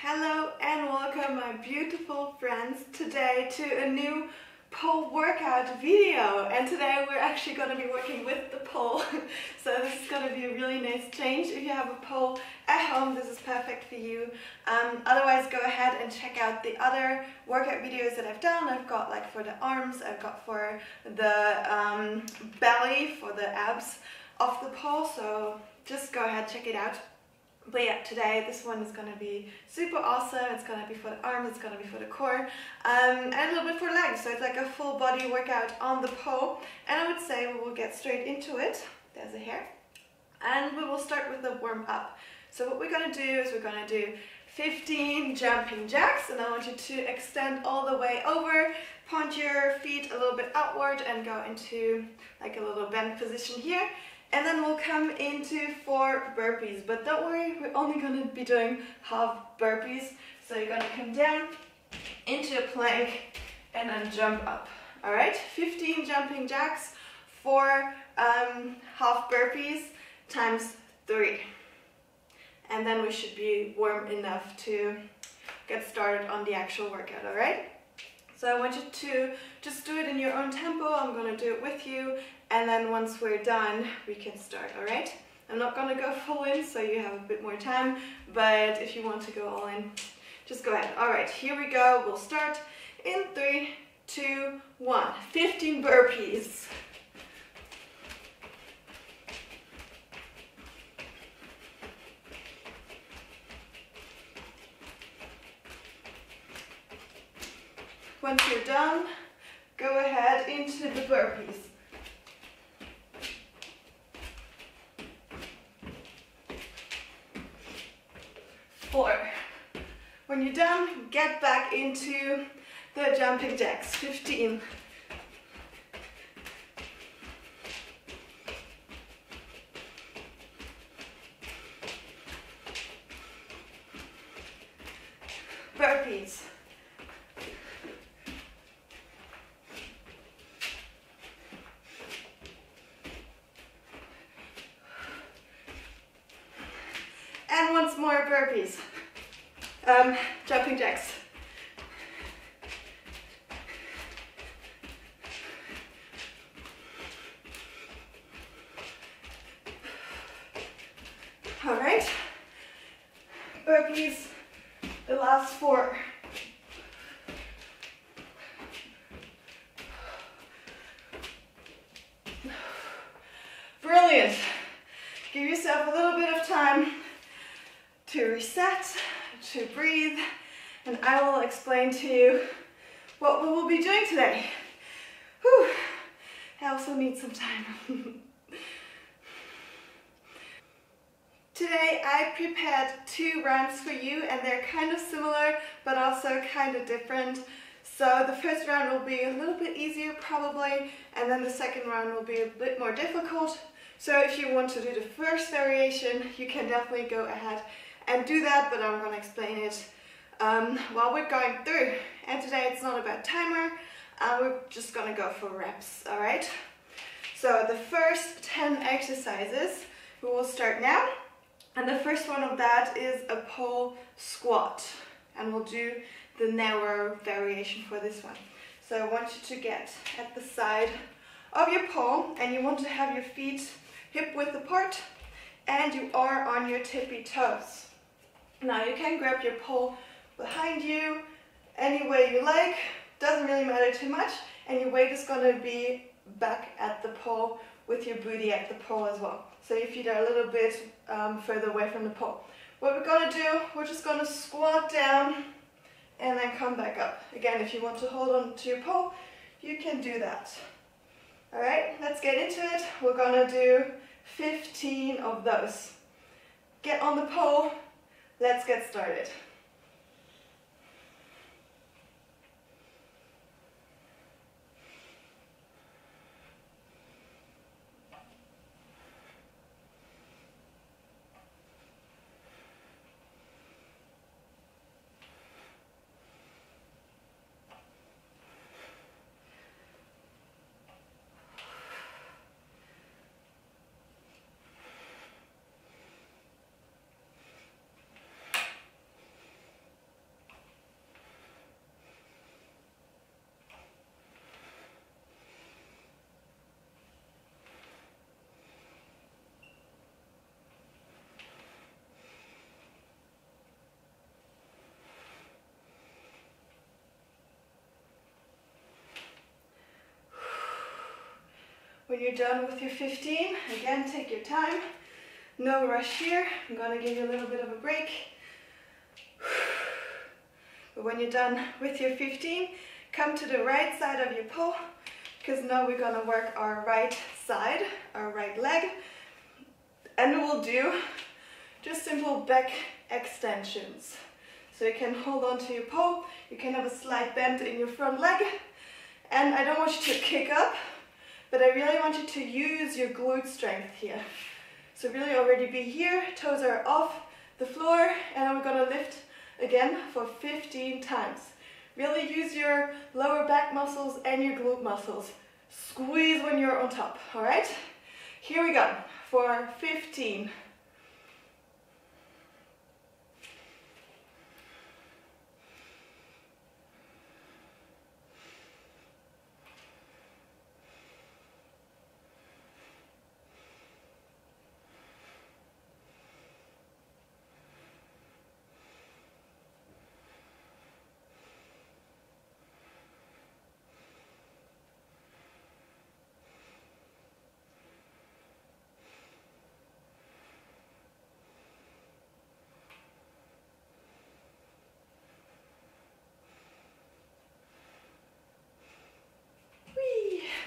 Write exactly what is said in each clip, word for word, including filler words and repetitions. Hello and welcome my beautiful friends today to a new pole workout video, and today we're actually going to be working with the pole. So this is going to be a really nice change. If you have a pole at home, this is perfect for you. Um, otherwise, go ahead and check out the other workout videos that I've done. I've got like for the arms, I've got for the um, belly, for the abs of the pole, so just go ahead, check it out. But yeah, today this one is going to be super awesome. It's going to be for the arms, it's going to be for the core, um, and a little bit for legs. So it's like a full body workout on the pole. And I would say we will get straight into it. There's a hair. And we will start with the warm up. So what we're going to do is we're going to do fifteen jumping jacks. And I want you to extend all the way over. Point your feet a little bit outward and go into like a little bent position here. And then we'll come into four burpees, but don't worry, we're only going to be doing half burpees. So you're going to come down into a plank and then jump up. All right, fifteen jumping jacks, four um, half burpees times three. And then we should be warm enough to get started on the actual workout, all right? So I want you to just do it in your own tempo. I'm going to do it with you. And then once we're done, we can start, all right? I'm not going to go full in, so you have a bit more time. But if you want to go all in, just go ahead. All right, here we go. We'll start in three, two, one. fifteen burpees. Once you're done, go ahead into the burpees. Four. When you're done, get back into the jumping jacks. fifteen. Burpees. And once more burpees, um, jumping jacks. All right, burpees, the last four. Brilliant. Give yourself a little bit of time to reset, to breathe, and I will explain to you what we will be doing today. Whew. I also need some time. Today I prepared two rounds for you, and they're kind of similar but also kind of different. So the first round will be a little bit easier probably, and then the second round will be a bit more difficult. So if you want to do the first variation, you can definitely go ahead and do that, but I'm going to explain it um, while we're going through. And today it's not about timer, uh, we're just going to go for reps, all right? So the first ten exercises, we will start now. And the first one of that is a pole squat. And we'll do the narrow variation for this one. So I want you to get at the side of your pole, and you want to have your feet hip width apart, and you are on your tippy toes. Now you can grab your pole behind you any way you like, doesn't really matter too much, and your weight is going to be back at the pole with your booty at the pole as well. So your feet are a little bit um, further away from the pole. What we're going to do, we're just going to squat down and then come back up. Again, if you want to hold on to your pole, you can do that. All right, let's get into it. We're gonna do fifteen of those. Get on the pole, let's get started. When you're done with your fifteen, again, take your time. No rush here. I'm going to give you a little bit of a break. But when you're done with your fifteen, come to the right side of your pole, because now we're going to work our right side, our right leg. And we'll do just simple back extensions. So you can hold on to your pole. You can have a slight bend in your front leg. And I don't want you to kick up, but I really want you to use your glute strength here. So really already be here, toes are off the floor, and I'm gonna lift again for fifteen times. Really use your lower back muscles and your glute muscles. Squeeze when you're on top, all right? Here we go, for fifteen.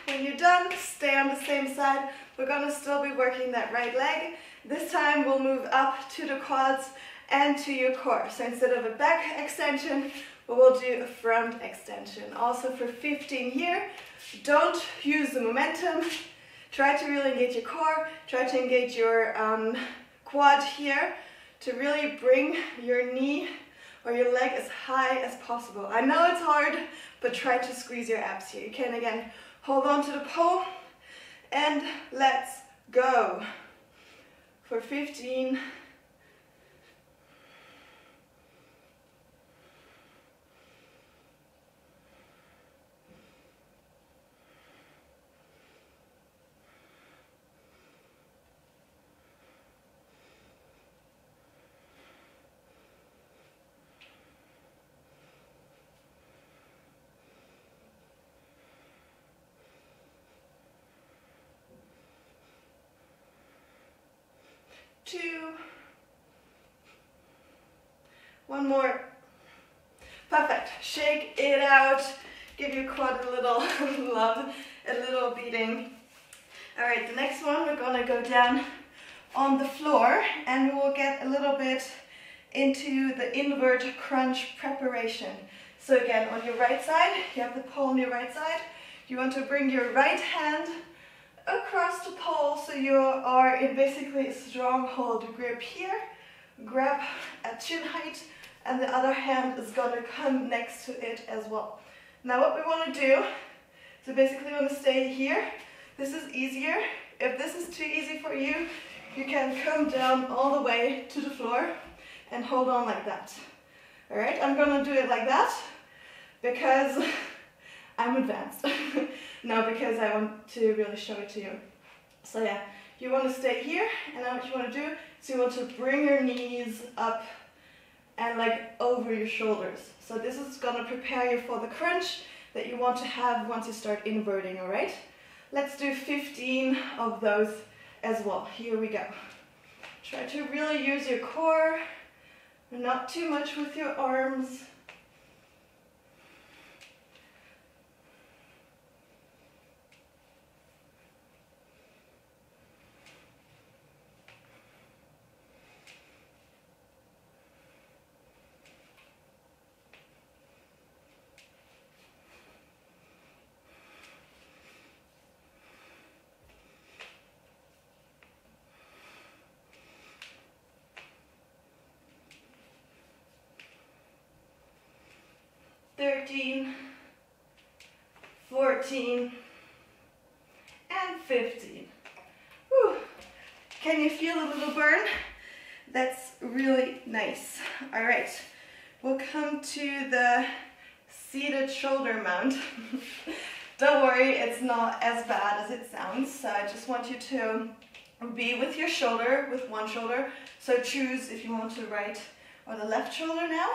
When you're done, stay on the same side. We're gonna still be working that right leg. This time we'll move up to the quads and to your core. So instead of a back extension, we'll do a front extension. Also for fifteen here, don't use the momentum. Try to really engage your core. Try to engage your um, quad here to really bring your knee or your leg as high as possible. I know it's hard, but try to squeeze your abs here. You can again, hold on to the pole and let's go for fifteen. Two. One more. Perfect. Shake it out. Give your quad a little love, a little beating. All right, the next one, we're gonna go down on the floor and we'll get a little bit into the inward crunch preparation. So again, on your right side, you have the pole on your right side. You want to bring your right hand across the pole, so you are in basically a stronghold grip here. Grab at chin height, and the other hand is gonna come next to it as well. Now what we want to do, so basically we want to stay here. This is easier. If this is too easy for you, you can come down all the way to the floor and hold on like that. All right, I'm gonna do it like that because I'm advanced. No, because I want to really show it to you. So yeah, you want to stay here, and then what you want to do is you want to bring your knees up and like over your shoulders. So this is going to prepare you for the crunch that you want to have once you start inverting, all right? Let's do fifteen of those as well. Here we go. Try to really use your core, not too much with your arms. thirteen, fourteen, and fifteen. Whew. Can you feel a little burn? That's really nice. All right, we'll come to the seated shoulder mount. Don't worry, it's not as bad as it sounds. So I just want you to be with your shoulder, with one shoulder. So choose if you want to right or the left shoulder now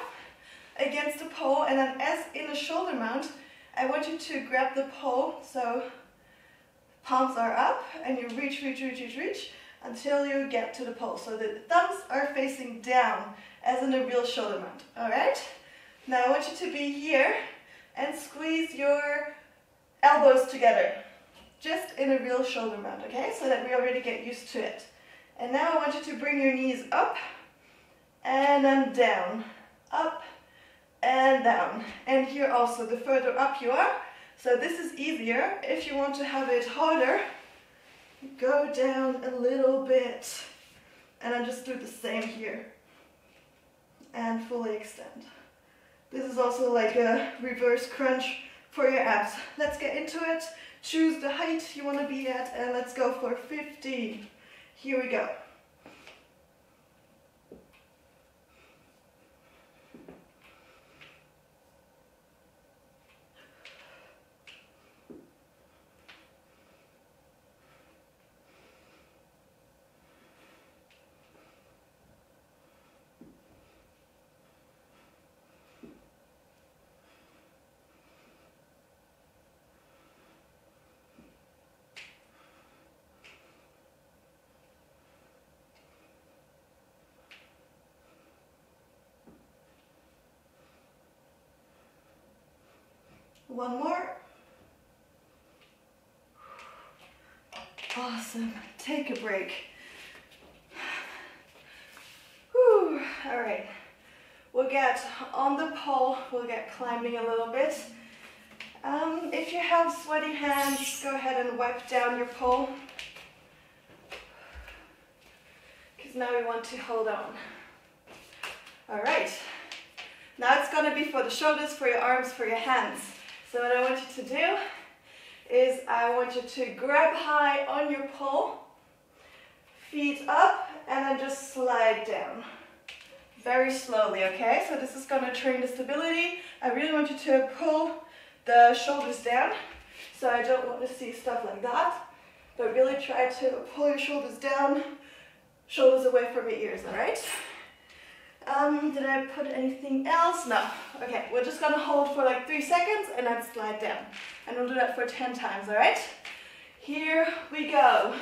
against the pole, and then as in a shoulder mount, I want you to grab the pole, so palms are up, and you reach, reach, reach, reach, reach until you get to the pole. So the thumbs are facing down as in a real shoulder mount, all right? Now I want you to be here and squeeze your elbows together, just in a real shoulder mount, okay? So that we already get used to it. And now I want you to bring your knees up and then down, up and down. And here also, the further up you are, so this is easier. If you want to have it harder, go down a little bit. And I just do the same here. And fully extend. This is also like a reverse crunch for your abs. Let's get into it. Choose the height you want to be at, and let's go for fifteen. Here we go. One more. Awesome. Take a break. Whew. All right. We'll get on the pole. We'll get climbing a little bit. Um, if you have sweaty hands, go ahead and wipe down your pole. Because now we want to hold on. All right. Now it's going to be for the shoulders, for your arms, for your hands. So what I want you to do is I want you to grab high on your pole, feet up, and then just slide down very slowly, okay? So this is going to train the stability. I really want you to pull the shoulders down, so I don't want to see stuff like that, but really try to pull your shoulders down, shoulders away from your ears, all right? Um, did I put anything else? No. Okay, we're just gonna hold for like three seconds and then slide down. And we'll do that for ten times, all right? Here we go.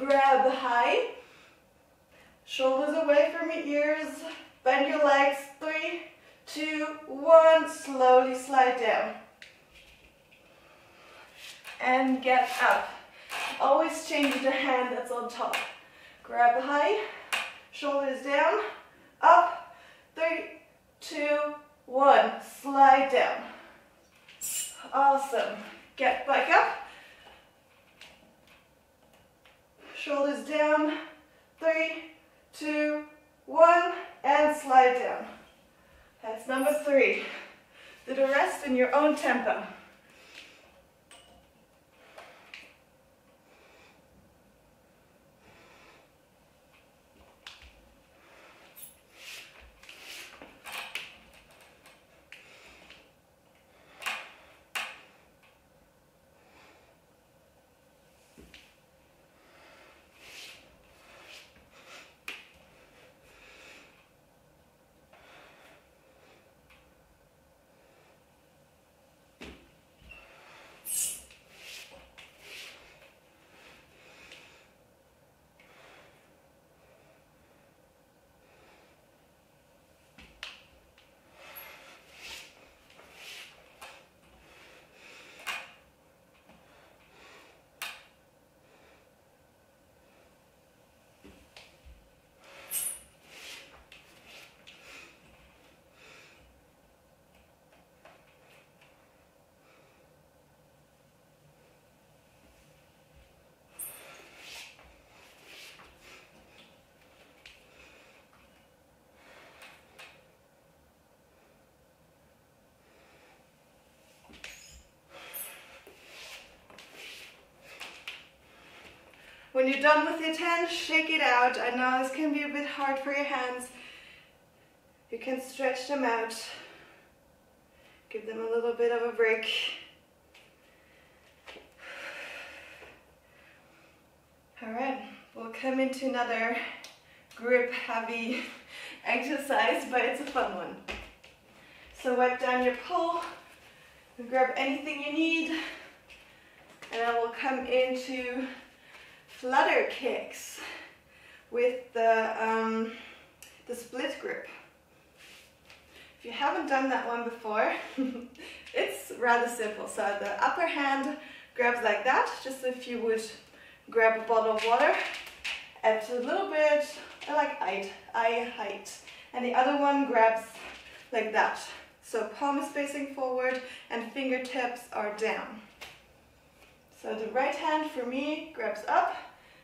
Grab high. Shoulders away from your ears. Bend your legs. Three, two, one. Slowly slide down. And get up. Always change the hand that's on top. Grab high. Shoulders down. Up, three, two, one, slide down. Awesome. Get back up. Shoulders down, three, two, one, and slide down. That's number three. Do the rest in your own tempo. When you're done with your ten, shake it out. I know this can be a bit hard for your hands. You can stretch them out. Give them a little bit of a break. All right, we'll come into another grip heavy exercise, but it's a fun one. So wipe down your pole and grab anything you need. And then we'll come into flutter kicks with the, um, the split grip. If you haven't done that one before, it's rather simple. So the upper hand grabs like that, just if you would grab a bottle of water at a little bit like eye, eye height. And the other one grabs like that. So palm is facing forward and fingertips are down. So the right hand for me grabs up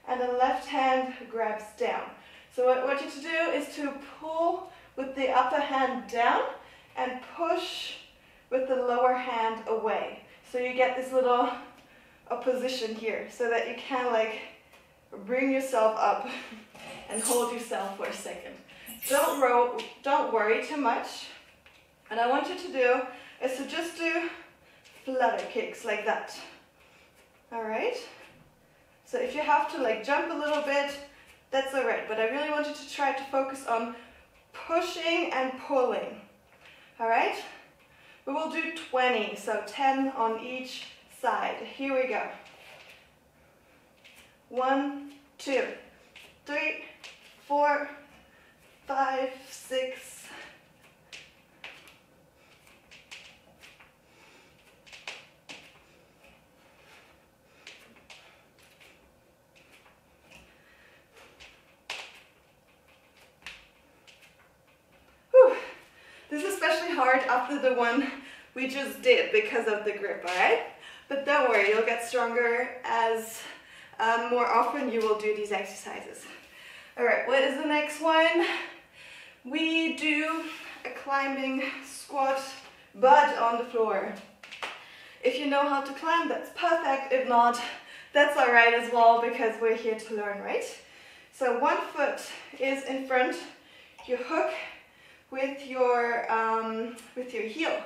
and the left hand grabs down. So what I want you to do is to pull with the upper hand down and push with the lower hand away. So you get this little opposition here so that you can like bring yourself up and hold yourself for a second. Don't, roll, don't worry too much. And I want you to do is to just do flutter kicks like that. All right? So if you have to like jump a little bit, that's all right. But I really want you to try to focus on pushing and pulling. All right? We will do twenty, so ten on each side. Here we go. One, two, three, four, five, six. Whew. This is especially hard after the one we just did because of the grip, all right? But don't worry, you'll get stronger as um, more often you will do these exercises. All right, what is the next one? We do a climbing squat, but on the floor. If you know how to climb, that's perfect. If not, that's all right as well, because we're here to learn, right? So one foot is in front, you hook with your, um, with your heel.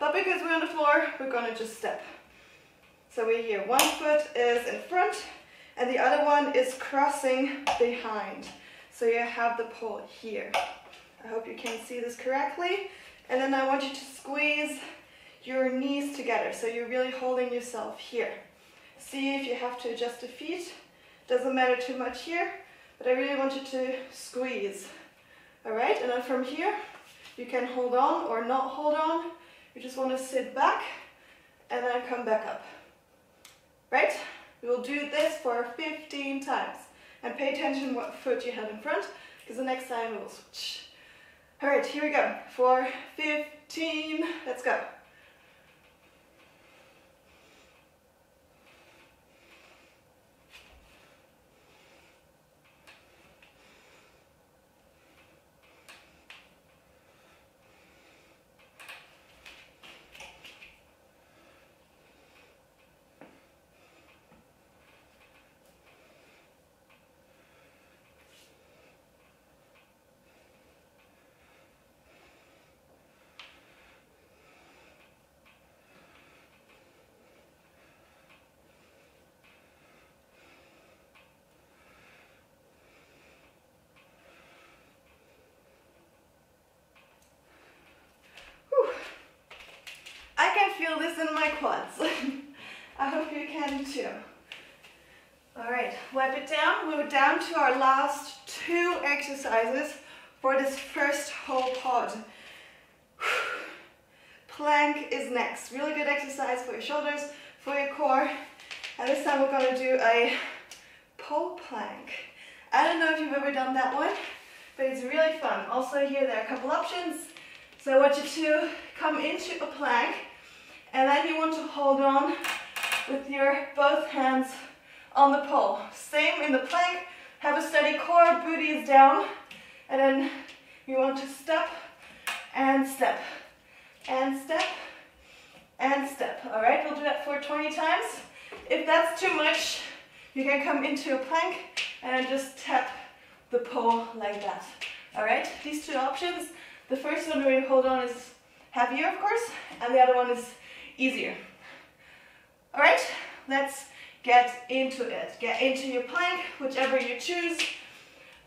But because we're on the floor, we're gonna just step. So we're here, one foot is in front, and the other one is crossing behind. So you have the pole here. I hope you can see this correctly. And then I want you to squeeze your knees together. So you're really holding yourself here. See if you have to adjust the feet. Doesn't matter too much here, but I really want you to squeeze. All right, and then from here, you can hold on or not hold on. You just want to sit back and then come back up. Right? We will do this for fifteen times. And pay attention what foot you have in front, because the next time we will switch. All right, here we go. For fifteen, let's go. Feel this in my quads. I hope you can too. All right, wipe it down. We're down to our last two exercises for this first whole pod. Plank is next. Really good exercise for your shoulders, for your core. And this time we're gonna do a pole plank. I don't know if you've ever done that one, but it's really fun. Also here, there are a couple options. So I want you to come into a plank. And then you want to hold on with your both hands on the pole. Same in the plank, have a steady core, booty is down. And then you want to step and step and step and step. All right, we'll do that for twenty times. If that's too much, you can come into a plank and just tap the pole like that. All right, these two options. The first one where you hold on is heavier, of course, and the other one is easier. All right, let's get into it. Get into your plank, whichever you choose.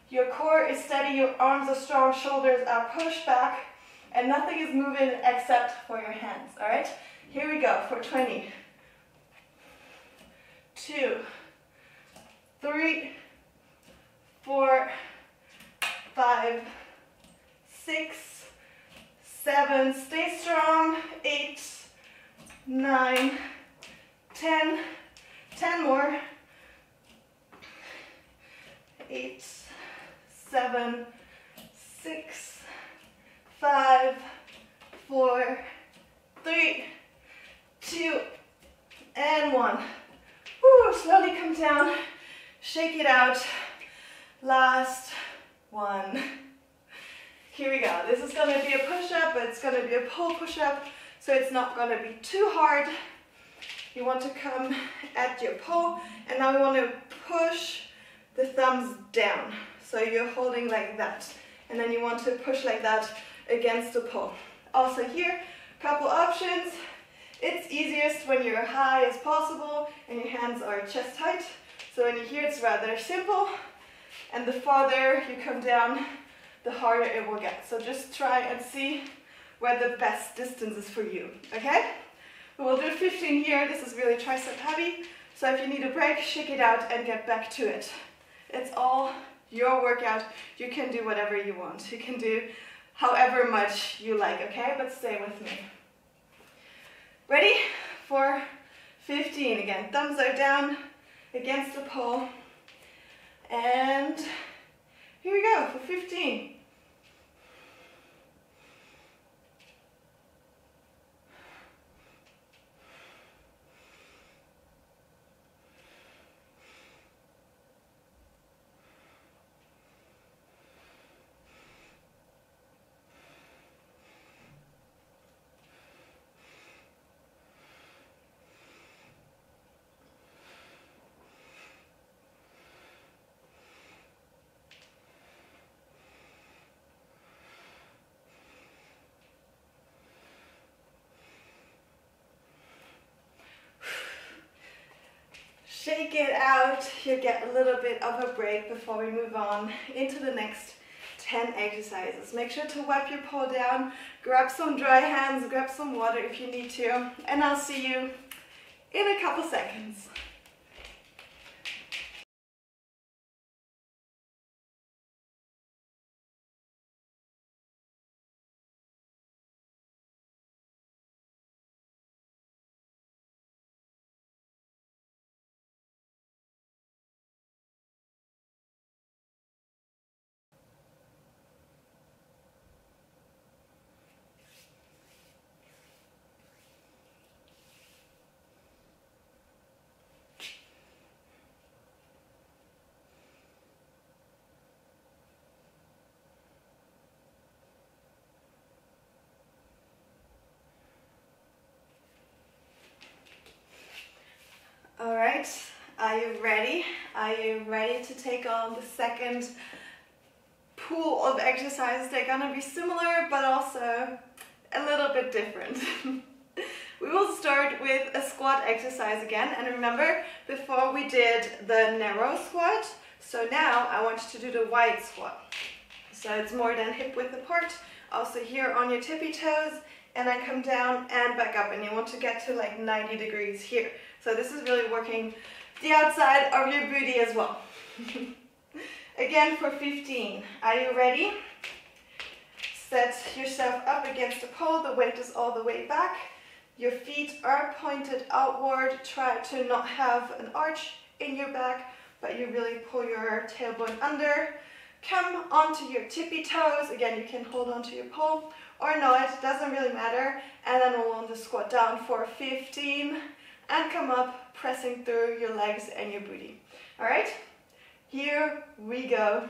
Your core is steady, your arms are strong, shoulders are pushed back, and nothing is moving except for your hands. All right, here we go for twenty. two, three, four, five, six, seven, stay strong, eight, nine, ten, ten more, eight, seven, six, five, four, three, two, and one. Woo, slowly come down, shake it out. Last one. Here we go. This is going to be a push-up, but it's going to be a pull push-up, so it's not going to be too hard. You want to come at your pull, and now we want to push the thumbs down. So you're holding like that, and then you want to push like that against the pull. Also here, couple options. It's easiest when you're high as possible and your hands are chest height. So when you're here, it's rather simple. And the farther you come down, the harder it will get. So just try and see where the best distance is for you, okay? We'll do fifteen here. This is really tricep heavy. So if you need a break, shake it out and get back to it. It's all your workout. You can do whatever you want. You can do however much you like, okay? But stay with me. Ready? For fifteen again. Thumbs are down against the pole. And here we go for fifteen. Shake it out, you'll get a little bit of a break before we move on into the next ten exercises. Make sure to wipe your pole down, grab some dry hands, grab some water if you need to, and I'll see you in a couple seconds. Alright, are you ready? Are you ready to take on the second pool of exercises? They're gonna be similar, but also a little bit different. We will start with a squat exercise again, and remember, before we did the narrow squat, so now I want you to do the wide squat. So it's more than hip width apart, also here on your tippy toes, and I come down and back up, and you want to get to like ninety degrees here. So this is really working the outside of your booty as well. Again for fifteen. Are you ready? Set yourself up against the pole. The weight is all the way back. Your feet are pointed outward. Try to not have an arch in your back, but you really pull your tailbone under. Come onto your tippy toes. Again, you can hold onto your pole or not. It doesn't really matter. And then we'll want to squat down for fifteen. And come up, pressing through your legs and your booty. All right, here we go.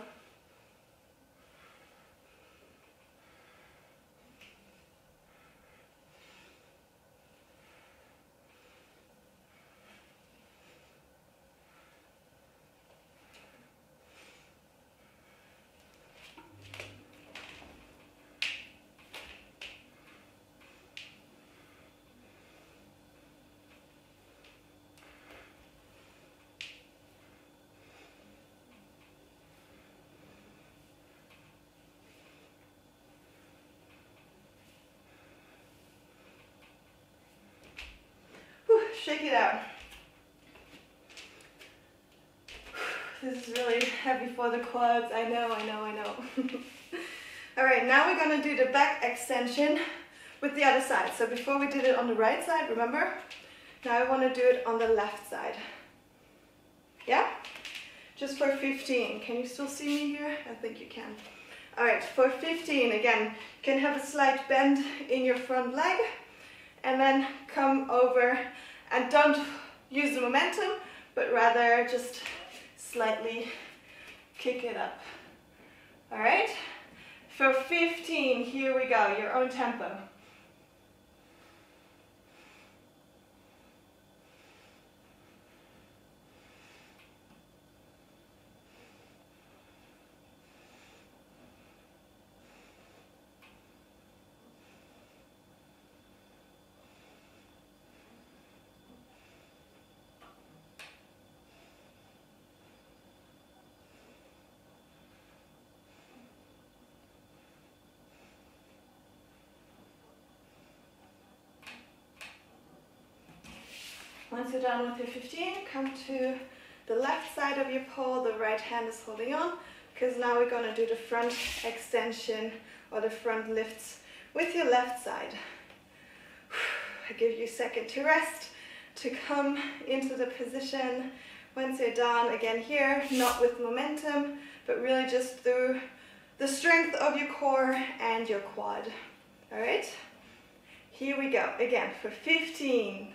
Shake it out. This is really heavy for the quads. I know, I know, I know. All right, now we're gonna do the back extension with the other side. So before we did it on the right side, remember? Now I wanna do it on the left side. Yeah? Just for fifteen. Can you still see me here? I think you can. All right, for fifteen, again, you can have a slight bend in your front leg and then come over and don't use the momentum, but rather just slightly kick it up. All right? For fifteen, here we go, your own tempo. Once you're done with your fifteen, come to the left side of your pole, the right hand is holding on, because now we're going to do the front extension or the front lifts with your left side. I give you a second to rest, to come into the position. Once you're done, again here, not with momentum, but really just through the strength of your core and your quad. All right? Here we go, again, for fifteen.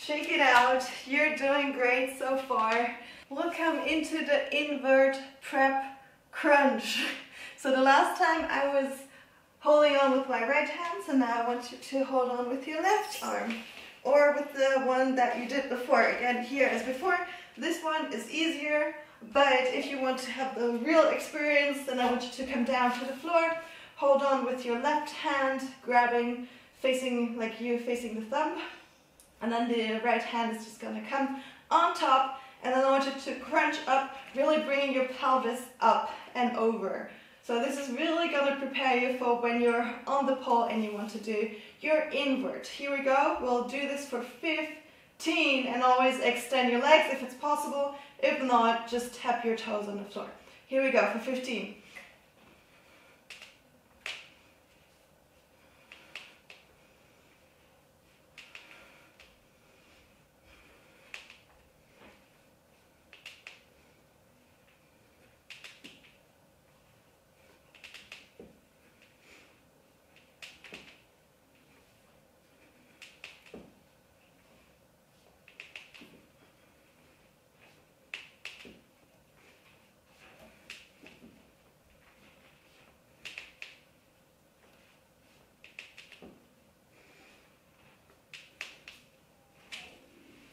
Shake it out, you're doing great so far. We'll come into the invert prep crunch. So the last time I was holding on with my right hand, so now I want you to hold on with your left arm or with the one that you did before. Again, here as before, this one is easier, but if you want to have the real experience, then I want you to come down to the floor, hold on with your left hand, grabbing, facing like you, facing the thumb. And then the right hand is just going to come on top, and then I want you to crunch up, really bringing your pelvis up and over. So this is really going to prepare you for when you're on the pole and you want to do your invert. Here we go, we'll do this for fifteen, and always extend your legs if it's possible. If not, just tap your toes on the floor. Here we go for fifteen.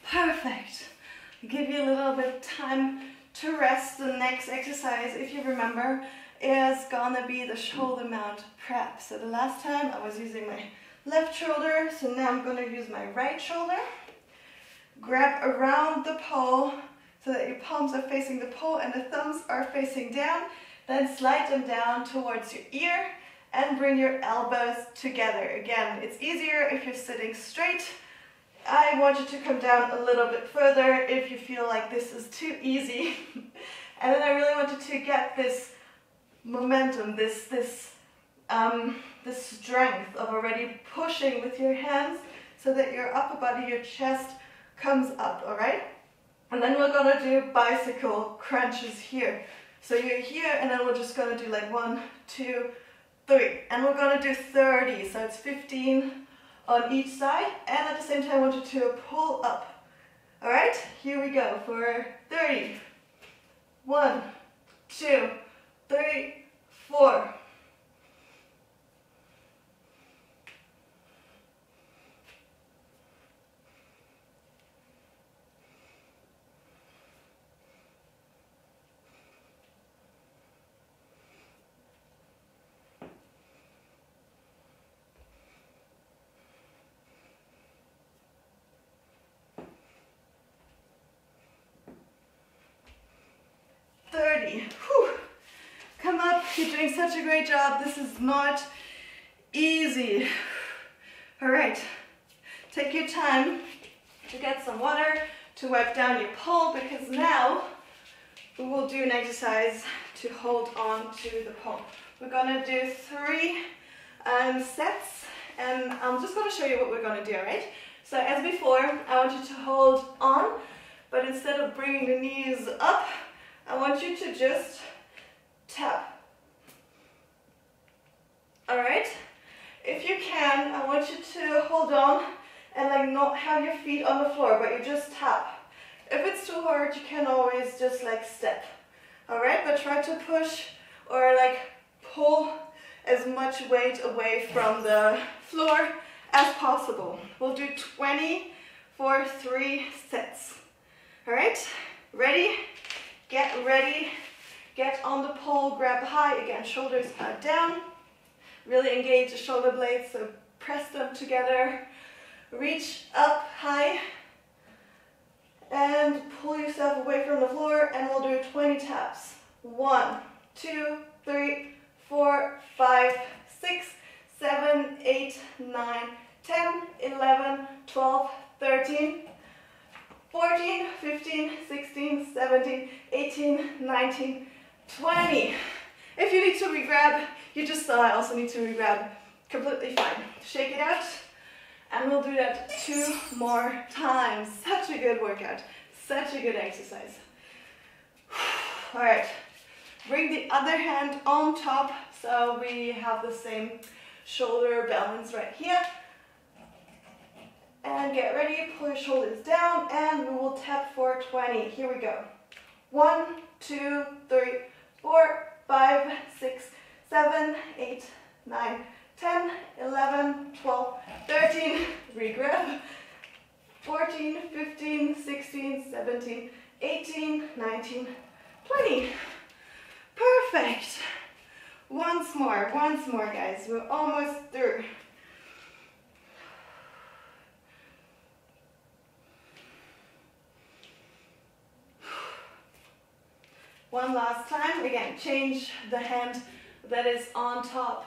Perfect. I'll give you a little bit of time to rest. The next exercise, if you remember, is gonna be the shoulder mount prep. So the last time I was using my left shoulder, so now I'm gonna use my right shoulder. Grab around the pole so that your palms are facing the pole and the thumbs are facing down. Then slide them down towards your ear and bring your elbows together. Again, it's easier if you're sitting straight. I want you to come down a little bit further if you feel like this is too easy. And then I really want you to get this momentum, this, this, um, this strength of already pushing with your hands so that your upper body, your chest comes up, all right? And then we're gonna do bicycle crunches here. So you're here and then we're just gonna do like one, two, three. And we're gonna do thirty, so it's fifteen. On each side, and at the same time I want you to pull up. All right, here we go for thirty. One, two, three, four. ready. Whew. Come up, you're doing such a great job. This is not easy. All right, take your time to get some water, to wipe down your pole, because now we will do an exercise to hold on to the pole. We're gonna do three um, sets, and I'm just gonna show you what we're gonna do, all right? So as before, I want you to hold on, but instead of bringing the knees up, I want you to just tap. All right? If you can, I want you to hold on and like not have your feet on the floor, but you just tap. If it's too hard, you can always just like step. All right, but try to push or like pull as much weight away from the floor as possible. We'll do twenty for three sets. All right, ready? Get ready, get on the pole, grab high. Again, shoulders are down. Really engage the shoulder blades, so press them together. Reach up high and pull yourself away from the floor, and we'll do twenty taps. One, two, three, four, five, six, seven, eight, nine, ten, eleven, twelve, thirteen, fourteen, fifteen, sixteen, seventeen, eighteen, nineteen, twenty. If you need to regrab, you just saw I also need to regrab. Completely fine. Shake it out. And we'll do that two more times. Such a good workout. Such a good exercise. All right. Bring the other hand on top so we have the same shoulder balance right here. And get ready. Pull your shoulders down and we will tap for twenty. Here we go. One, two, three, four, five, six, seven, eight, nine, ten, eleven, twelve, thirteen, regrab, fourteen, fifteen, sixteen, seventeen, eighteen, nineteen, twenty. Perfect. Once more, once more, guys. We're almost through. One last time. Again, change the hand that is on top.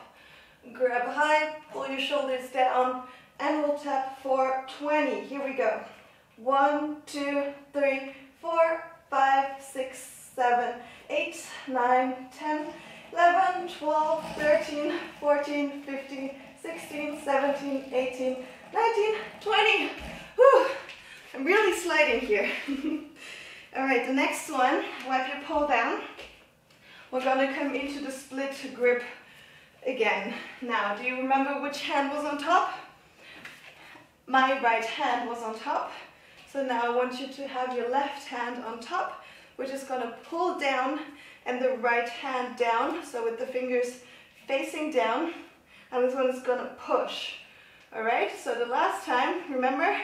Grab high, pull your shoulders down, and we'll tap for twenty. Here we go. One, two, three, four, five, six, seven, eight, nine, ten, eleven, twelve, thirteen, fourteen, fifteen, sixteen, seventeen, eighteen, nineteen, twenty. Whew. I'm really sliding here. All right, the next one, wipe your pole down. We're gonna come into the split grip again. Now, do you remember which hand was on top? My right hand was on top. So now I want you to have your left hand on top. We're just gonna pull down and the right hand down. So with the fingers facing down, and this one's gonna push. All right, so the last time, remember,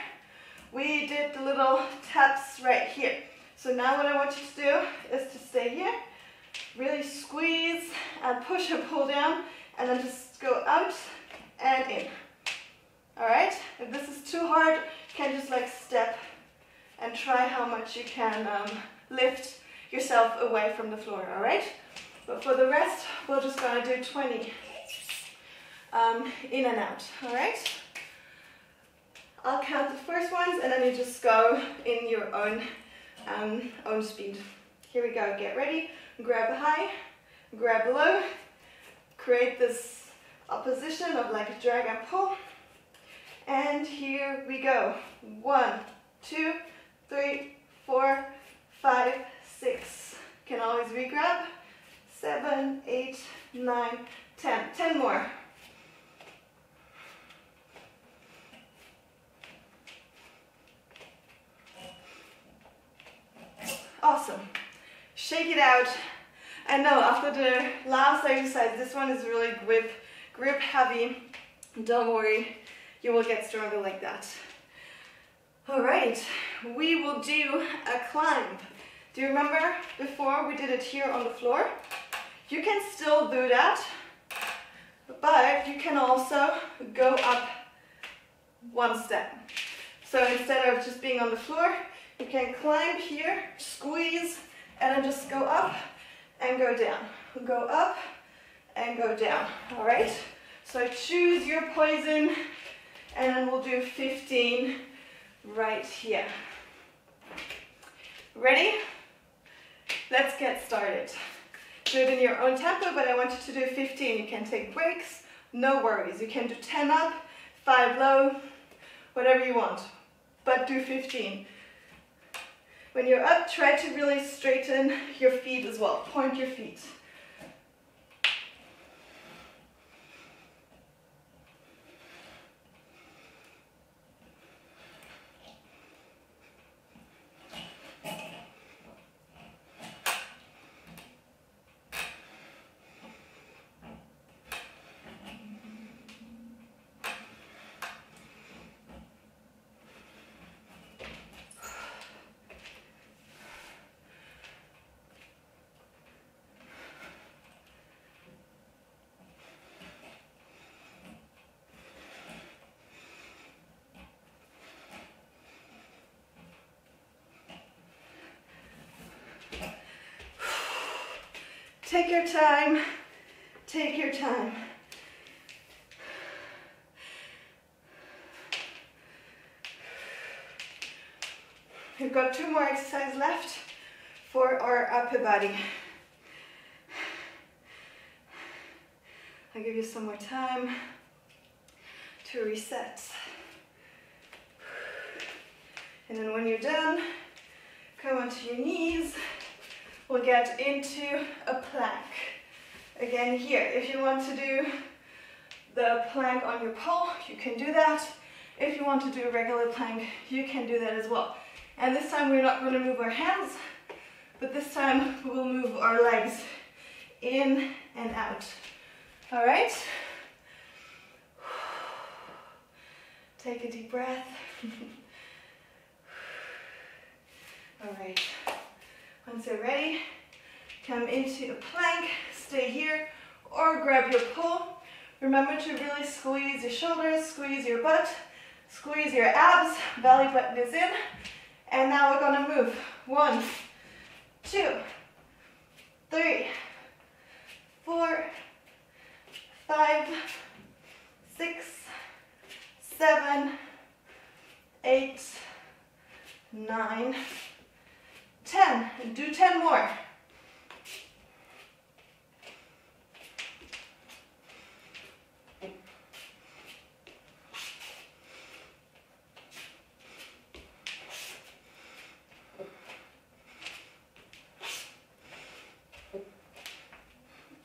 we did the little taps right here. So now what I want you to do is to stay here, really squeeze and push and pull down, and then just go out and in. All right, if this is too hard, you can just like step and try how much you can um, lift yourself away from the floor, all right? But for the rest, we're just gonna do twenty um, in and out, all right? I'll count the first ones and then you just go in your own, um, own speed. Here we go, get ready. Grab high, grab low, create this opposition of like drag and pull. And here we go. One, two, three, four, five, six. Can always regrab. Seven, eight, nine, ten. Ten more. Awesome. Shake it out. I know after the last exercise, this one is really grip, grip heavy. Don't worry, you will get stronger like that. All right, we will do a climb. Do you remember before we did it here on the floor? You can still do that, but you can also go up one step. So instead of just being on the floor, you can climb here, squeeze, and then just go up and go down. Go up and go down, all right? So choose your poison, and then we'll do fifteen right here. Ready? Let's get started. Do it in your own tempo, but I want you to do fifteen. You can take breaks, no worries. You can do ten up, five low, whatever you want, but do fifteen. When you're up, try to really straighten your feet as well. Point your feet. Take your time, take your time. We've got two more exercises left for our upper body. I'll give you some more time to reset. And then when you're done, come onto your knees. We'll get into a plank. Again here, if you want to do the plank on your pole, you can do that. If you want to do a regular plank, you can do that as well. And this time we're not going to move our hands, but this time we'll move our legs in and out. All right? Take a deep breath. All right. Once you're ready, come into a plank, stay here, or grab your pole. Remember to really squeeze your shoulders, squeeze your butt, squeeze your abs, belly button is in. And now we're gonna move. One, two, three, four, five, six, seven, eight, nine, ten, and do ten more.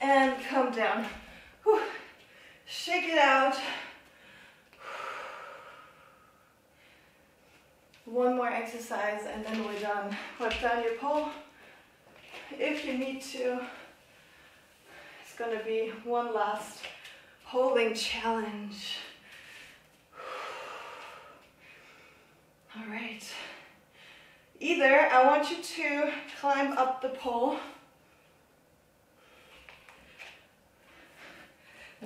And come down. Whew. Shake it out. One more exercise and then we're done. Wipe down your pole if you need to. It's gonna be one last holding challenge. All right. Either I want you to climb up the pole,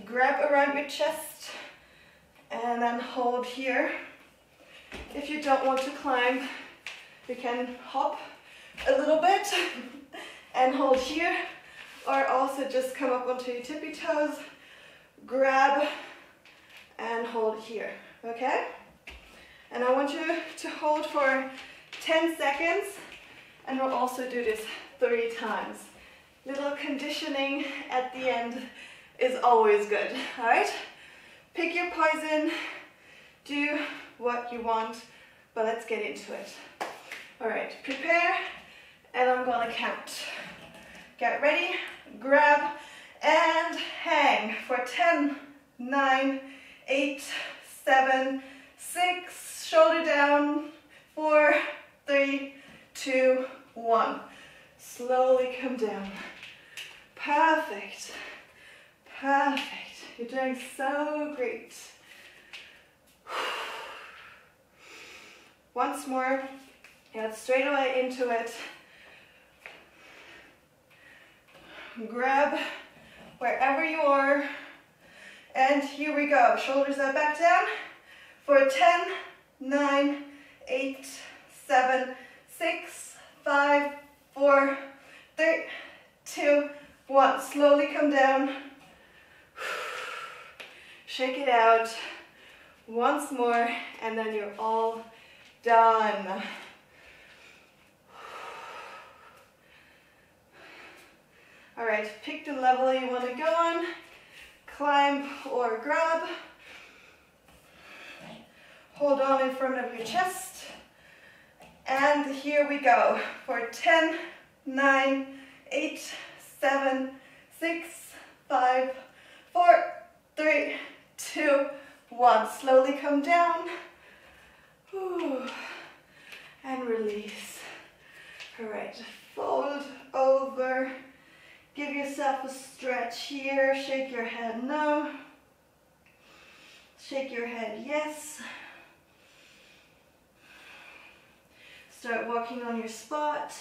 grab around your chest, and then hold here. If you don't want to climb, you can hop a little bit and hold here, or also just come up onto your tippy toes, grab and hold here, okay? And I want you to hold for ten seconds, and we'll also do this three times. Little conditioning at the end is always good, all right? Pick your poison, do what you want, but let's get into it. All right, prepare, and I'm gonna count. Get ready, grab, and hang for ten, nine, eight, seven, six, shoulder down, four, three, two, one. Slowly come down. Perfect, perfect. You're doing so great. Once more, get straight away into it. Grab wherever you are. And here we go. Shoulders are back down for ten, nine, eight, seven, six, five, four, three, two, one. Slowly come down. Shake it out once more, and then you're all done. All right, pick the level you want to go on, climb or grab. Hold on in front of your chest. And here we go for ten, nine, eight, seven, six, five, four, three, two, one. Slowly come down. Ooh. And release. All right, fold over. Give yourself a stretch here. Shake your head no. Shake your head yes. Start walking on your spot.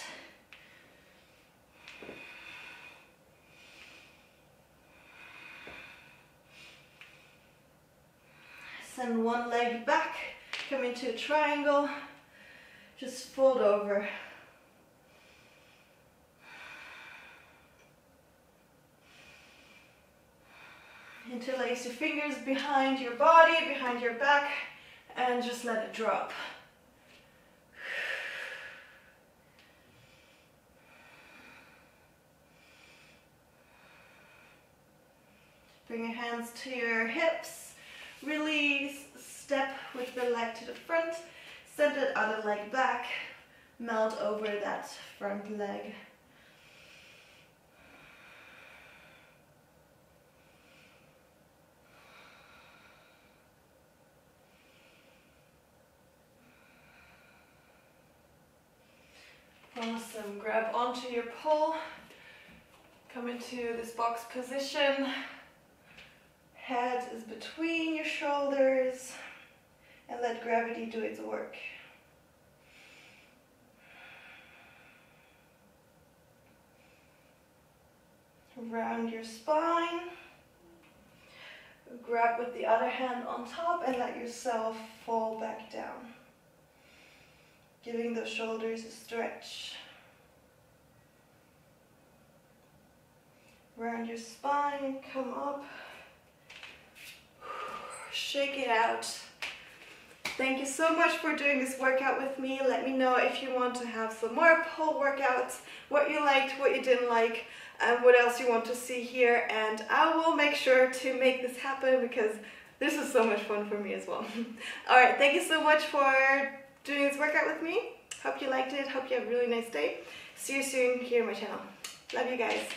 Send one leg back. Come into a triangle. Just fold over. Interlace your fingers behind your body, behind your back, and just let it drop. Bring your hands to your hips, release, step with the leg to the front, send the other leg back, melt over that front leg. Awesome, grab onto your pole, come into this box position, head is between your shoulders, and let gravity do its work. Round your spine, grab with the other hand on top and let yourself fall back down. Giving those shoulders a stretch. Round your spine, come up. Shake it out. Thank you so much for doing this workout with me. Let me know if you want to have some more pole workouts, what you liked, what you didn't like, and what else you want to see here. And I will make sure to make this happen because this is so much fun for me as well. All right, thank you so much for doing this workout with me. Hope you liked it. Hope you have a really nice day. See you soon here on my channel. Love you guys.